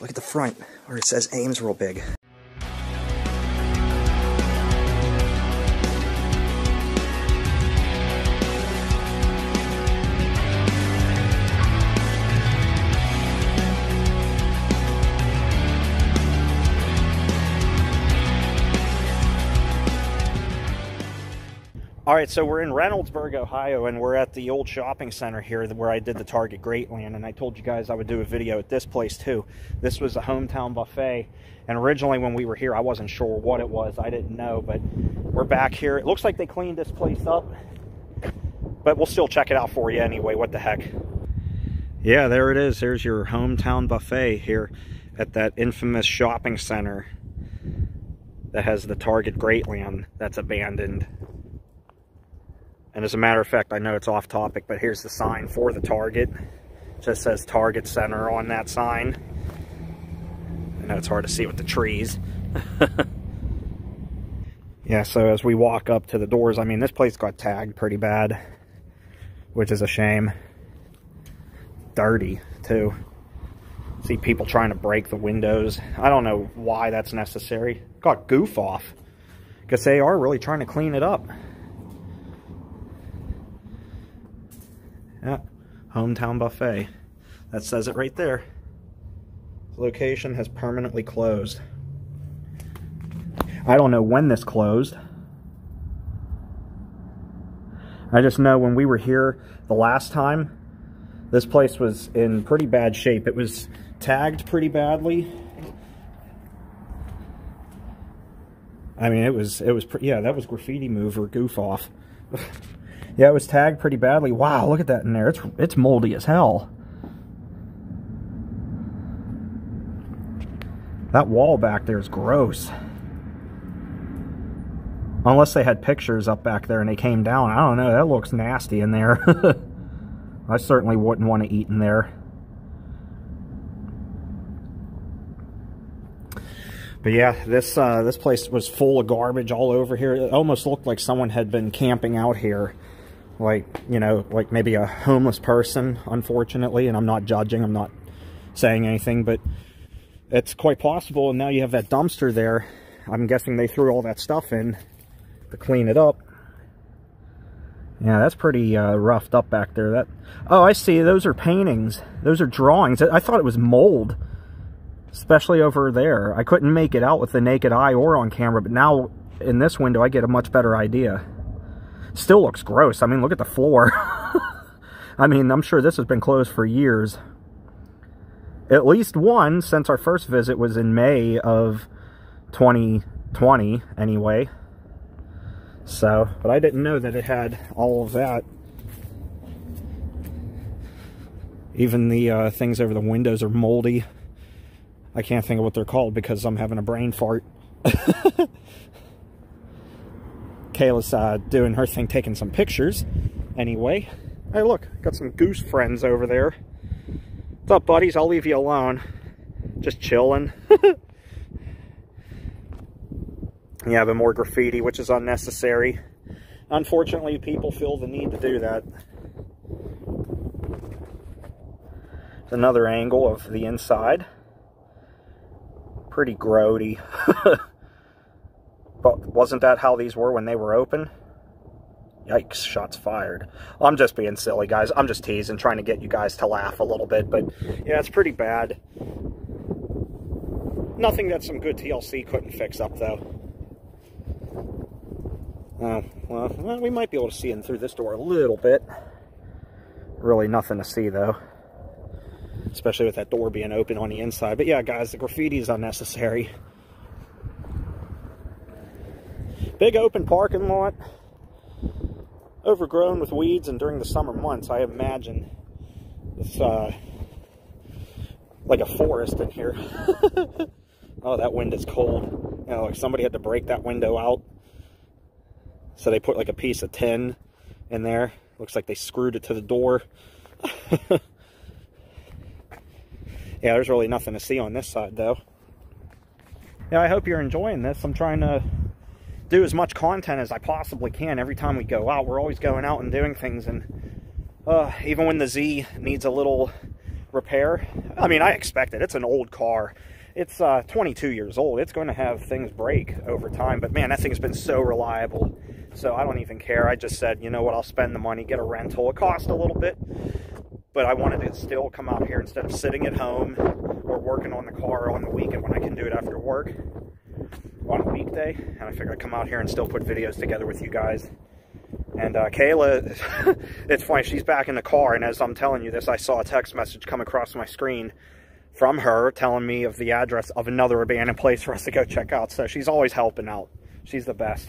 Look at the front where it says Ames real big. All right, so we're in Reynoldsburg, Ohio, and we're at the old shopping center here where I did the Target Greatland, and I told you guys I would do a video at this place too. This was the Hometown Buffet, and originally when we were here, I wasn't sure what it was. I didn't know, but we're back here. It looks like they cleaned this place up, but we'll still check it out for you anyway. What the heck? Yeah, there it is. There's your Hometown Buffet here at that infamous shopping center that has the Target Greatland that's abandoned. And as a matter of fact, I know it's off topic, but here's the sign for the Target. It just says Target Center on that sign. I know it's hard to see with the trees. Yeah, so as we walk up to the doors, I mean, this place got tagged pretty bad, which is a shame. Dirty, too. See people trying to break the windows. I don't know why that's necessary. Got goof off. Because they are really trying to clean it up. Yeah, Hometown Buffet. That says it right there. The location has permanently closed. I don't know when this closed. I just know when we were here the last time, this place was in pretty bad shape. It was tagged pretty badly. I mean, yeah, that was graffiti move or goof off. Yeah, it was tagged pretty badly. Wow, look at that in there. It's moldy as hell. That wall back there is gross. Unless they had pictures up back there and they came down. I don't know, that looks nasty in there. I certainly wouldn't want to eat in there. But yeah, this place was full of garbage all over here. It almost looked like someone had been camping out here. Like, you know, like maybe a homeless person, unfortunately, and I'm not judging, I'm not saying anything, but it's quite possible. And now you have that dumpster there. I'm guessing they threw all that stuff in to clean it up. Yeah, that's pretty roughed up back there. That, oh, I see, those are paintings. Those are drawings. I thought it was mold, especially over there. I couldn't make it out with the naked eye or on camera, but now in this window I get a much better idea. Still looks gross. I mean, look at the floor. I mean, I'm sure this has been closed for years. At least one since our first visit was in May of 2020, anyway. So, but I didn't know that it had all of that. Even the things over the windows are moldy. I can't think of what they're called because I'm having a brain fart. Kayla's doing her thing, taking some pictures. Anyway, hey, look, got some goose friends over there. What's up, buddies? I'll leave you alone. Just chilling. Yeah, but more graffiti, which is unnecessary. Unfortunately, people feel the need to do that. It's another angle of the inside. Pretty grody. But wasn't that how these were when they were open? Yikes, shots fired. I'm just being silly, guys. I'm just teasing, trying to get you guys to laugh a little bit. But, yeah, it's pretty bad. Nothing that some good TLC couldn't fix up, though. Oh, well, we might be able to see in through this door a little bit. Really nothing to see, though. Especially with that door being open on the inside. But, yeah, guys, the graffiti is unnecessary. Big open parking lot, overgrown with weeds, and during the summer months, I imagine it's like a forest in here. Oh, that wind is cold. You know, like somebody had to break that window out, so they put like a piece of tin in there. Looks like they screwed it to the door. Yeah, there's really nothing to see on this side, though. Yeah, I hope you're enjoying this. I'm trying to do as much content as I possibly can. Every time we go out, we're always going out and doing things, and even when the Z needs a little repair. I mean, I expect it. It's an old car. It's 22 years old. It's going to have things break over time. But man, that thing's been so reliable. So I don't even care. I just said, you know what, I'll spend the money, get a rental. It cost a little bit, but I wanted to still come out here instead of sitting at home or working on the car on the weekend when I can do it after work on a weekday. And I figured I'd come out here and still put videos together with you guys. And Kayla, it's funny, she's back in the car. And as I'm telling you this, I saw a text message come across my screen from her telling me of the address of another abandoned place for us to go check out. So she's always helping out. She's the best.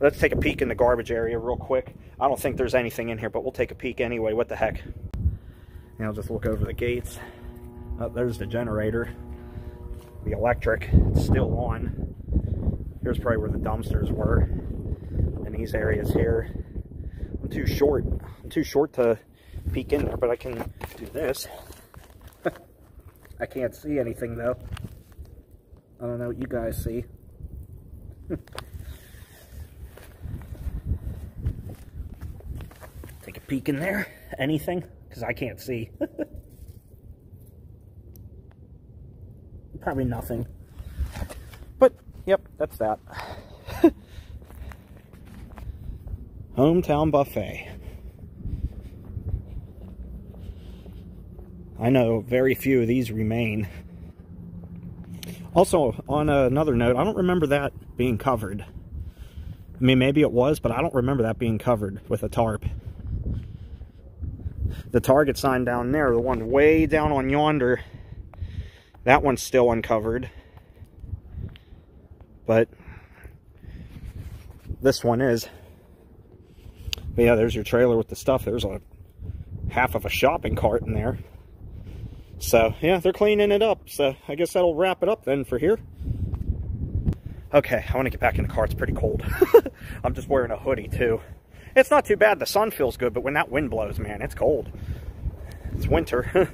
Let's take a peek in the garbage area real quick. I don't think there's anything in here, but we'll take a peek anyway. What the heck? And I'll just look over the gates. Oh, there's the generator. The electric, it's still on. Here's probably where the dumpsters were. And these areas here. I'm too short. I'm too short to peek in there, but I can do this. I can't see anything though. I don't know what you guys see. Take a peek in there. Anything? Because I can't see. Probably nothing. But, yep, that's that. Hometown Buffet. I know very few of these remain. Also, on another note, I don't remember that being covered. I mean, maybe it was, but I don't remember that being covered with a tarp. The Target sign down there, the one way down on yonder, that one's still uncovered. But this one is. But yeah, there's your trailer with the stuff. There's a half of a shopping cart in there. So, yeah, they're cleaning it up. So, I guess that'll wrap it up then for here. Okay, I want to get back in the car. It's pretty cold. I'm just wearing a hoodie, too. It's not too bad. The sun feels good, but when that wind blows, man, it's cold. It's winter,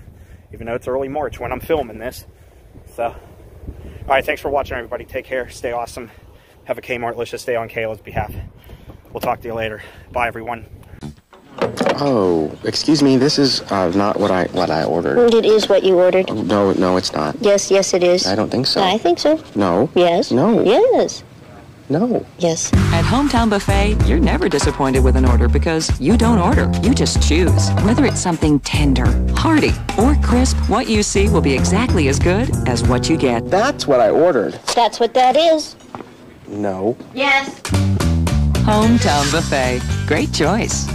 even though it's early March when I'm filming this. So, all right, thanks for watching, everybody. Take care. Stay awesome. Have a Kmart-licious day on Kayla's behalf. We'll talk to you later. Bye, everyone. Oh, excuse me. This is not what I ordered. It is what you ordered. No, no, it's not. Yes, yes, it is. I don't think so. I think so. No. Yes. No. Yes. No. Yes. At Hometown Buffet, you're never disappointed with an order because you don't order. You just choose. Whether it's something tender, hearty, or crisp, what you see will be exactly as good as what you get. That's what I ordered. That's what that is. No. Yes. Hometown Buffet. Great choice.